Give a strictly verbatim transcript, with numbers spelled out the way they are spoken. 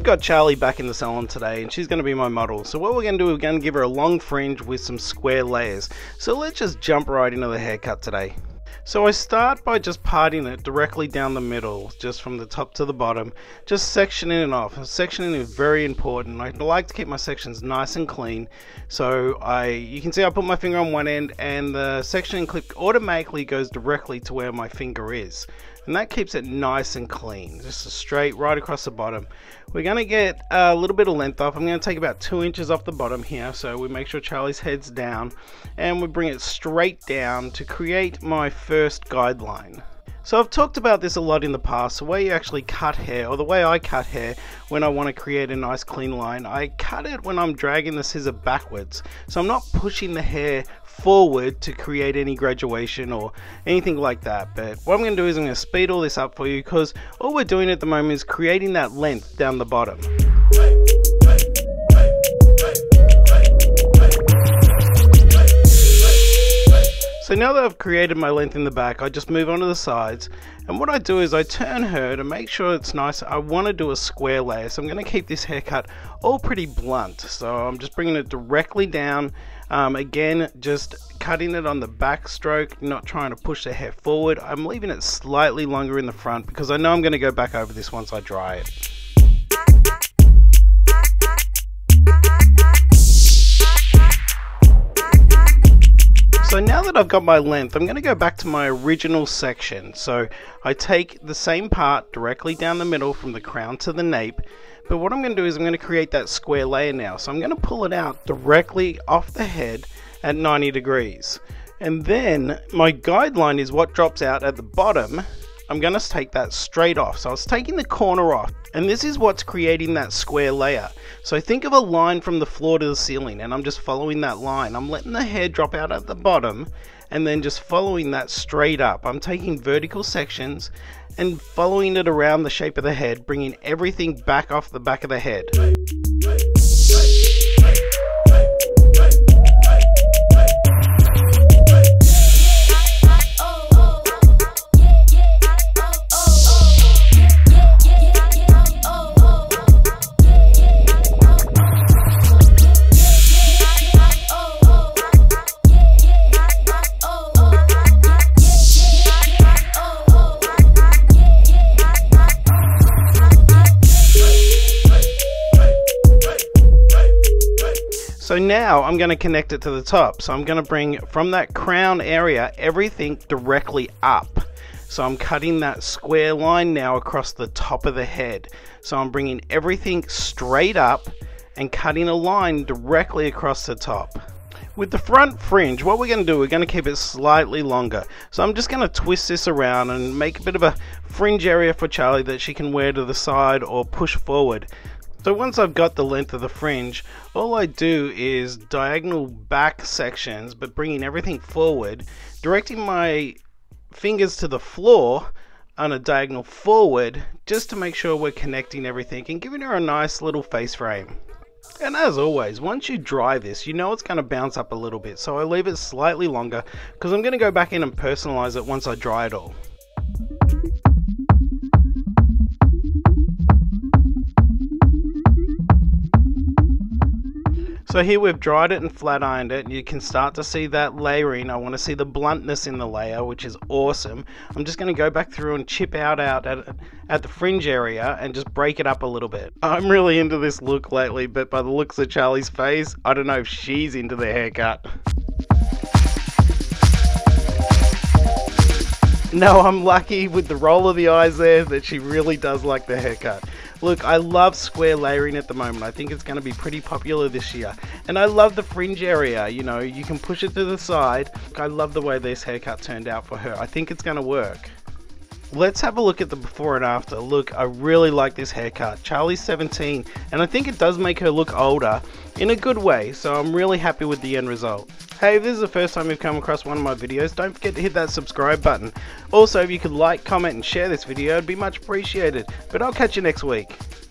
I've got Charlie back in the salon today and she's going to be my model. So what we're going to do, we're going to give her a long fringe with some square layers. So let's just jump right into the haircut today. So I start by just parting it directly down the middle, just from the top to the bottom, just sectioning it off. Sectioning is very important. I like to keep my sections nice and clean. So I, you can see I put my finger on one end and the sectioning clip automatically goes directly to where my finger is. And that keeps it nice and clean, just straight right across the bottom. We're going to get a little bit of length off. I'm going to take about two inches off the bottom here, so we make sure Charlie's head's down, and we bring it straight down to create my first guideline. So I've talked about this a lot in the past, the way you actually cut hair, or the way I cut hair when I want to create a nice clean line. I cut it when I'm dragging the scissor backwards, so I'm not pushing the hair forward to create any graduation or anything like that. But what I'm going to do is I'm going to speed all this up for you, because all we're doing at the moment is creating that length down the bottom. So now that I've created my length in the back, I just move on to the sides, and what I do is I turn her to make sure it's nice. I want to do a square layer, so I'm going to keep this haircut all pretty blunt. So I'm just bringing it directly down, um, again just cutting it on the back stroke, not trying to push the hair forward. I'm leaving it slightly longer in the front because I know I'm going to go back over this once I dry it. So now that I've got my length, I'm going to go back to my original section. So I take the same part directly down the middle from the crown to the nape, but what I'm going to do is I'm going to create that square layer now. So I'm going to pull it out directly off the head at ninety degrees. And then my guideline is what drops out at the bottom. I'm going to take that straight off. So I was taking the corner off, and this is what's creating that square layer. So think of a line from the floor to the ceiling, and I'm just following that line. I'm letting the hair drop out at the bottom and then just following that straight up. I'm taking vertical sections and following it around the shape of the head, bringing everything back off the back of the head. So now I'm going to connect it to the top. So I'm going to bring from that crown area everything directly up. So I'm cutting that square line now across the top of the head. So I'm bringing everything straight up and cutting a line directly across the top. With the front fringe, what we're going to do, we're going to keep it slightly longer. So I'm just going to twist this around and make a bit of a fringe area for Charlie that she can wear to the side or push forward. So once I've got the length of the fringe, all I do is diagonal back sections, but bringing everything forward, directing my fingers to the floor on a diagonal forward, just to make sure we're connecting everything and giving her a nice little face frame. And as always, once you dry this, you know it's going to bounce up a little bit, so I leave it slightly longer because I'm going to go back in and personalize it once I dry it all. So here we've dried it and flat ironed it, and you can start to see that layering. I want to see the bluntness in the layer, which is awesome. I'm just going to go back through and chip out, out at, at the fringe area and just break it up a little bit. I'm really into this look lately, but by the looks of Charlie's face, I don't know if she's into the haircut. No, I'm lucky with the roll of the eyes there that she really does like the haircut. Look, I love square layering at the moment. I think it's going to be pretty popular this year. And I love the fringe area, you know, you can push it to the side. I love the way this haircut turned out for her. I think it's going to work. Let's have a look at the before and after. Look, I really like this haircut. Charlie's seventeen, and I think it does make her look older in a good way, so I'm really happy with the end result. Hey, if this is the first time you've come across one of my videos, don't forget to hit that subscribe button. Also, if you could like, comment, and share this video, it'd be much appreciated. But I'll catch you next week.